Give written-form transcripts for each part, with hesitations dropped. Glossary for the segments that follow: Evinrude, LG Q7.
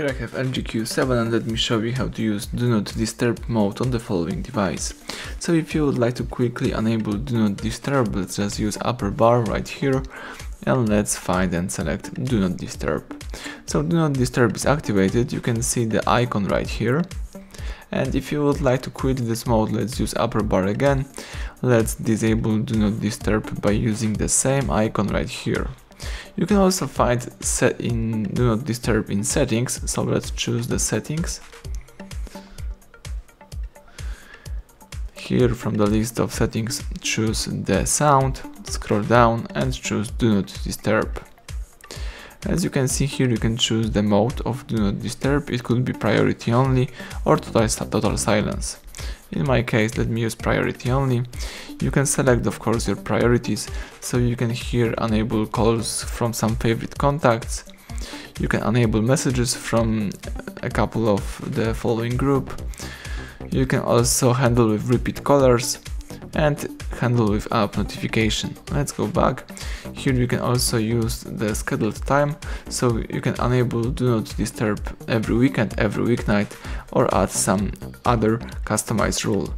Here I have LG Q7 and let me show you how to use Do Not Disturb mode on the following device. So if you would like to quickly enable Do Not Disturb, let's just use upper bar right here and let's find and select Do Not Disturb. So Do Not Disturb is activated, you can see the icon right here. And if you would like to quit this mode, let's use upper bar again. Let's disable Do Not Disturb by using the same icon right here. You can also find set in Do Not Disturb in settings, so let's choose the settings. Here from the list of settings choose the sound, scroll down and choose Do Not Disturb. As you can see here, you can choose the mode of Do Not Disturb. It could be priority only or total silence. In my case, let me use priority only. You can select of course your priorities, so you can here enable calls from some favorite contacts. You can enable messages from a couple of the following group. You can also handle with repeat callers and handle with app notification. Let's go back. Here you can also use the scheduled time, so you can enable Do Not Disturb every weekend, every weeknight, or add some other customized rule.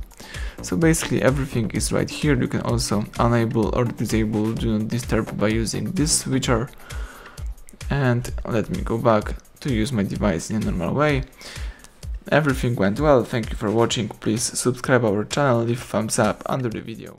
So basically everything is right here. You can also enable or disable Do Not Disturb by using this switcher. And let me go back to use my device in a normal way. Everything went well. Thank you for watching. Please subscribe our channel, leave thumbs up under the video.